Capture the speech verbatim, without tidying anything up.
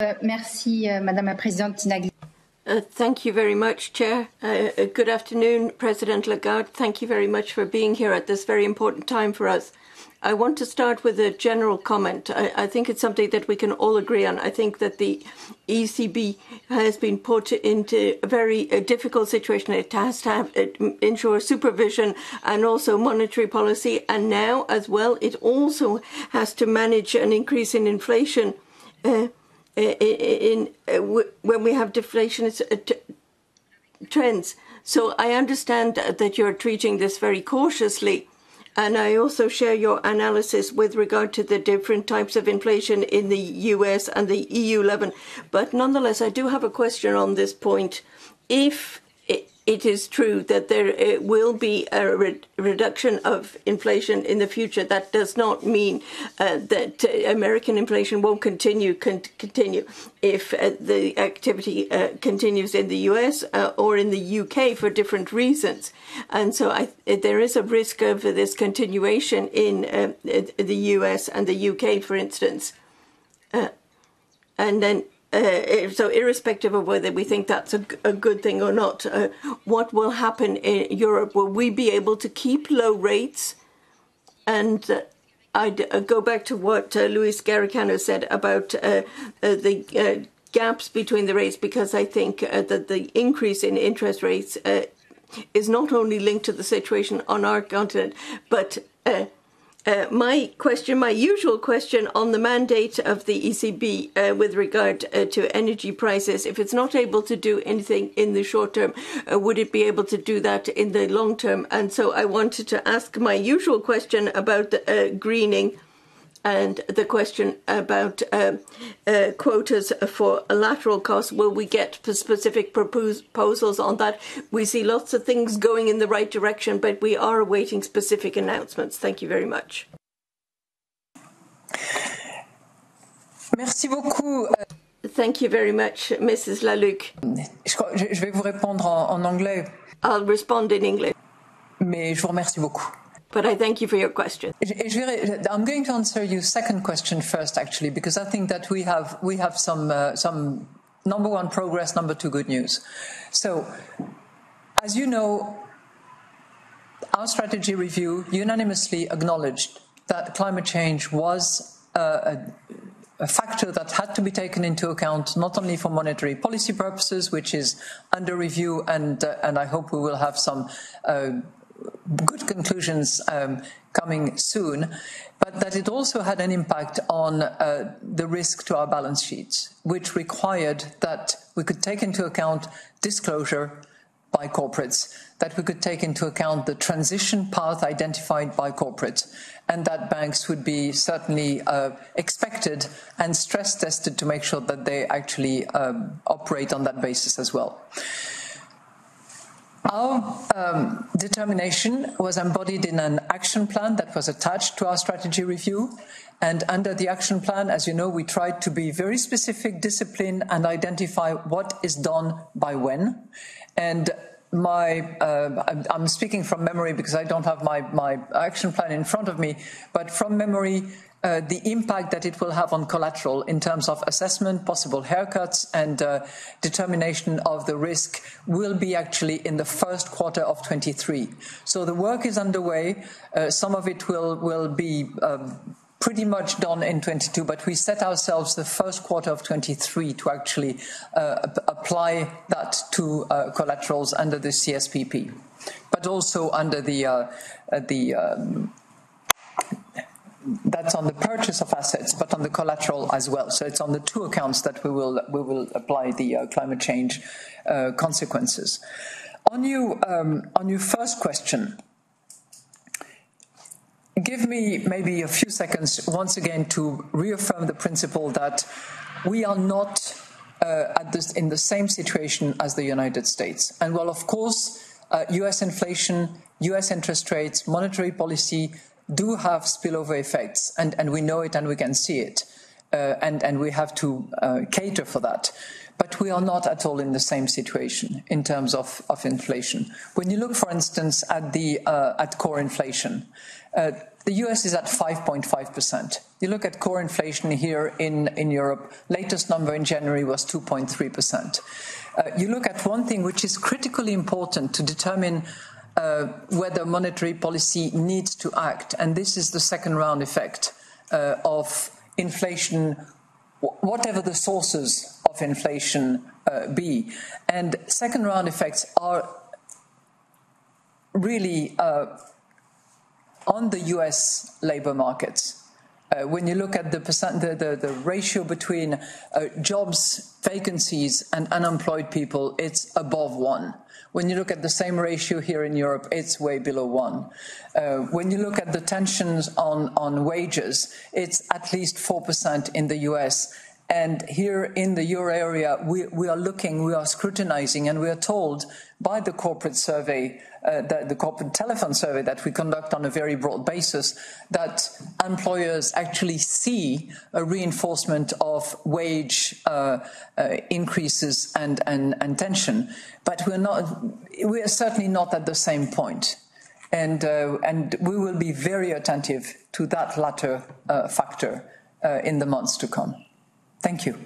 Uh, merci, uh, Madame la Présidente. Uh, thank you very much, Chair. Uh, uh, good afternoon, President Lagarde. Thank you very much for being here at this very important time for us. I want to start with a general comment. I, I think it's something that we can all agree on. I think that the E C B has been put into a very uh, difficult situation. It has to have, uh, ensure supervision and also monetary policy. And now, as well, it also has to manage an increase in inflation. Uh, In, in, when we have deflation trends. So I understand that you're treating this very cautiously. And I also share your analysis with regard to the different types of inflation in the U S and the E U level. But nonetheless, I do have a question on this point. If it is true that there will be a re reduction of inflation in the future, that does not mean uh, that uh, American inflation won't continue, con continue if uh, the activity uh, continues in the U S uh, or in the U K for different reasons. And so I, there is a risk of this continuation in uh, the U S and the U K, for instance. Uh, and then Uh, so irrespective of whether we think that's a, a good thing or not, uh, what will happen in Europe? Will we be able to keep low rates? And uh, I'd uh, go back to what uh, Luis Garricano said about uh, uh, the uh, gaps between the rates, because I think uh, that the increase in interest rates uh, is not only linked to the situation on our continent, but uh, Uh, my question, my usual question on the mandate of the E C B uh, with regard uh, to energy prices, if it's not able to do anything in the short term, uh, would it be able to do that in the long term? And so I wanted to ask my usual question about uh, greening and the question about uh, uh, quotas for lateral costs. Will we get specific proposals on that? We see lots of things going in the right direction, but we are awaiting specific announcements. Thank you very much. Merci beaucoup. Thank you very much, Missus Lalucq. Je vais vous répondre en anglais. I'll respond in English. Mais je vous remercie beaucoup. But I thank you for your question. I'm going to answer your second question first, actually, because I think that we have we have some uh, some number one progress, number two good news. So, as you know, our strategy review unanimously acknowledged that climate change was uh, a. a factor that had to be taken into account, not only for monetary policy purposes, which is under review, and uh, and I hope we will have some uh, good conclusions um, coming soon, but that it also had an impact on uh, the risk to our balance sheets, which required that we could take into account disclosure by corporates, that we could take into account the transition path identified by corporates, and that banks would be certainly uh, expected and stress tested to make sure that they actually um, operate on that basis as well. Our um, determination was embodied in an action plan that was attached to our strategy review. And under the action plan, as you know, we tried to be very specific, disciplined, and identify what is done by when. And my, uh, I'm speaking from memory because I don't have my, my action plan in front of me, but from memory, uh, the impact that it will have on collateral in terms of assessment, possible haircuts, and uh, determination of the risk will be actually in the first quarter of twenty-three. So the work is underway. Uh, some of it will, will be um, pretty much done in twenty-two, but we set ourselves the first quarter of twenty-three to actually uh, apply that to uh, collaterals under the C S P P, but also under the uh, the um, that's on the purchase of assets, but on the collateral as well. So it's on the two accounts that we will we will apply the uh, climate change uh, consequences. On you um, on your first question. Give me maybe a few seconds once again to reaffirm the principle that we are not uh, at this, in the same situation as the United States. And while, of course, uh, U S inflation, U S interest rates, monetary policy do have spillover effects, and, and we know it and we can see it, uh, and, and we have to uh, cater for that. But we are not at all in the same situation in terms of, of inflation. When you look, for instance, at the uh, at core inflation, uh, The U S is at five point five percent. You look at core inflation here in, in Europe, latest number in January was two point three percent. Uh, you look at one thing which is critically important to determine uh, whether monetary policy needs to act, and this is the second round effect uh, of inflation, whatever the sources of inflation uh, be. And second round effects are really uh, on the U S labor markets. Uh, when you look at the, percent, the, the, the ratio between uh, jobs, vacancies, and unemployed people, it's above one. When you look at the same ratio here in Europe, it's way below one. Uh, when you look at the tensions on, on wages, it's at least four percent in the U S. And here in the euro area, we, we are looking, we are scrutinizing, and we are told by the corporate survey, uh, the, the corporate telephone survey that we conduct on a very broad basis, that employers actually see a reinforcement of wage uh, uh, increases and, and, and tension. But we're not, we are certainly not at the same point. And, uh, and we will be very attentive to that latter uh, factor uh, in the months to come. Thank you.